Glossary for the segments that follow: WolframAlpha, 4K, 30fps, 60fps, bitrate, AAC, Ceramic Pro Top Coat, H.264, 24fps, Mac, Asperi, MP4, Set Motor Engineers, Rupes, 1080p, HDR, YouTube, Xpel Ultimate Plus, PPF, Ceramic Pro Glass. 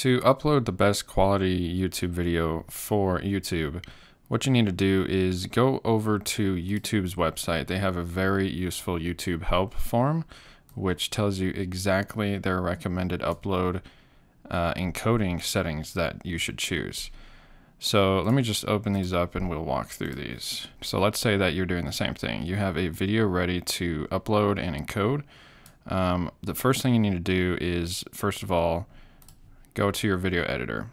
To upload the best quality YouTube video for YouTube, what you need to do is go over to YouTube's website. They have a very useful YouTube help form, which tells you exactly their recommended upload encoding settings that you should choose. So let me just open these up and we'll walk through these. So let's say that you're doing the same thing. You have a video ready to upload and encode. The first thing you need to do is, first of all, go to your video editor.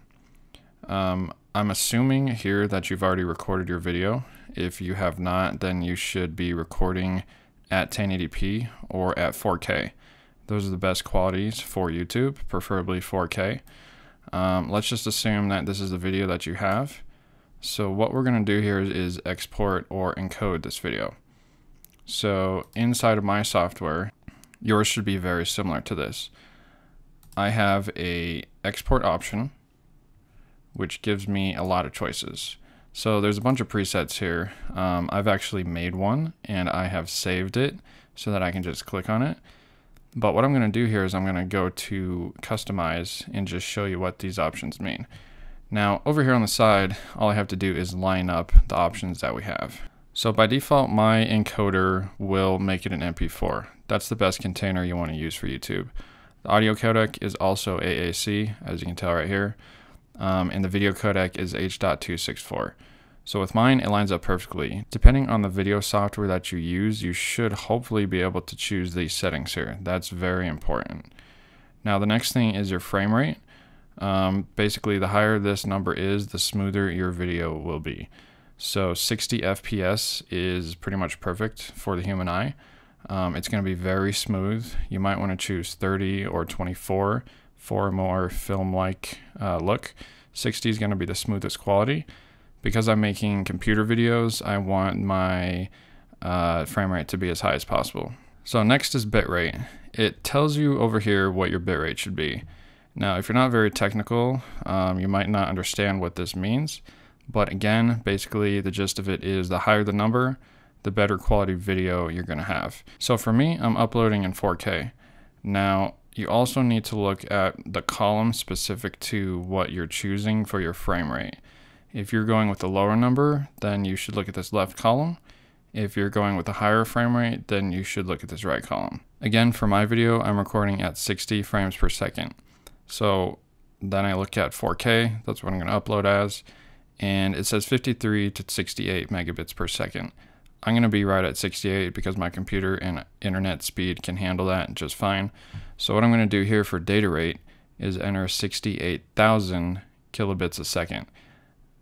I'm assuming here that you've already recorded your video. If you have not, then you should be recording at 1080p or at 4K. Those are the best qualities for YouTube, preferably 4K. Let's just assume that this is the video that you have. So what we're going to do here is export or encode this video. So inside of my software, yours should be very similar to this. I have a export option, which gives me a lot of choices. So there's a bunch of presets here. I've actually made one and I have saved it so that I can just click on it. But what I'm going to do here is I'm going to go to customize and just show you what these options mean. Now over here on the side, all I have to do is line up the options that we have. So by default, my encoder will make it an MP4. That's the best container you want to use for YouTube. The audio codec is also AAC, as you can tell right here. And the video codec is H.264. So with mine, it lines up perfectly. Depending on the video software that you use, you should hopefully be able to choose these settings here. That's very important. Now the next thing is your frame rate. Basically, the higher this number is, the smoother your video will be. So 60fps is pretty much perfect for the human eye. It's going to be very smooth. You might want to choose 30 or 24 for a more film-like look. 60 is going to be the smoothest quality. Because I'm making computer videos, I want my frame rate to be as high as possible. So next is bitrate. It tells you over here what your bitrate should be. Now, if you're not very technical, you might not understand what this means. But again, basically the gist of it is the higher the number, the better quality video you're going to have. So for me, I'm uploading in 4K. Now, you also need to look at the column specific to what you're choosing for your frame rate. If you're going with a lower number, then you should look at this left column. If you're going with a higher frame rate, then you should look at this right column. Again, for my video, I'm recording at 60 frames per second. So then I look at 4K, that's what I'm going to upload as, and it says 53 to 68 megabits per second. I'm going to be right at 68 because my computer and internet speed can handle that just fine. So what I'm going to do here for data rate is enter 68,000 kilobits a second.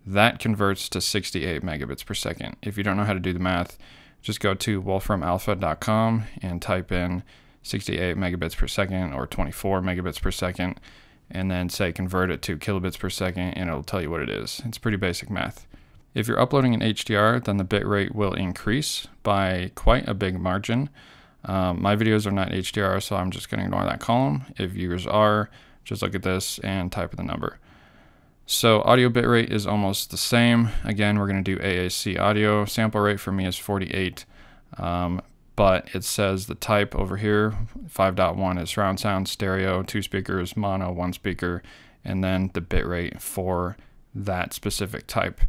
That converts to 68 megabits per second. If you don't know how to do the math, just go to WolframAlpha.com and type in 68 megabits per second or 24 megabits per second, and then say convert it to kilobits per second and it'll tell you what it is. It's pretty basic math. If you're uploading in HDR, then the bitrate will increase by quite a big margin. My videos are not HDR, so I'm just going to ignore that column. If yours are, just look at this and type in the number. So audio bitrate is almost the same. Again, we're going to do AAC audio. Sample rate for me is 48, but it says the type over here, 5.1 is surround sound, stereo, 2 speakers, mono, 1 speaker, and then the bitrate for that specific type.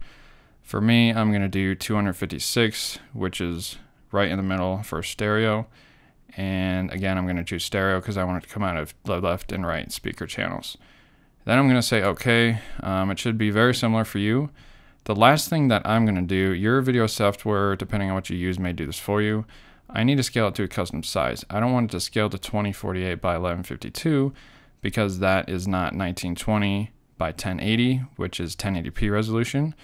For me, I'm going to do 256, which is right in the middle for stereo. And again, I'm going to choose stereo because I want it to come out of the left and right speaker channels. Then I'm going to say OK. It should be very similar for you. The last thing that I'm going to do, your video software, depending on what you use, may do this for you. I need to scale it to a custom size. I don't want it to scale to 2048 by 1152 because that is not 1920 by 1080, which is 1080p resolution.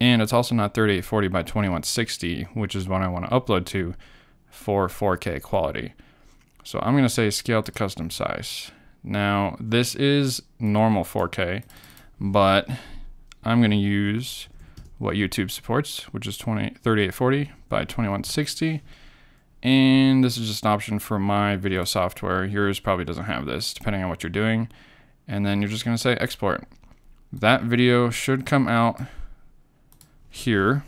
And it's also not 3840 by 2160, which is what I want to upload to for 4K quality. So I'm going to say scale to custom size. Now, this is normal 4K, but I'm going to use what YouTube supports, which is 3840 by 2160. And this is just an option for my video software. Yours probably doesn't have this, depending on what you're doing. And then you're just going to say export. That video should come out here,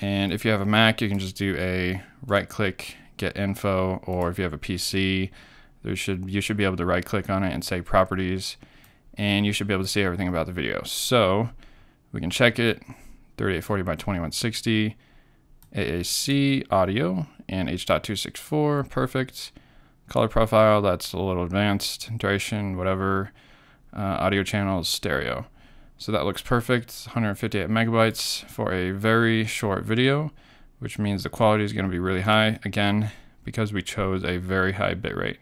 and if you have a Mac, you can just do a right click, get info, or if you have a PC, you should be able to right click on it and say properties, and you should be able to see everything about the video. So we can check it, 3840 by 2160, AAC audio, and H.264, perfect. Color profile, that's a little advanced, duration, whatever. Audio channels, stereo. So that looks perfect, 158 megabytes for a very short video, which means the quality is going to be really high, again, because we chose a very high bitrate.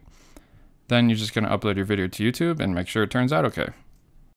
Then you're just going to upload your video to YouTube and make sure it turns out okay.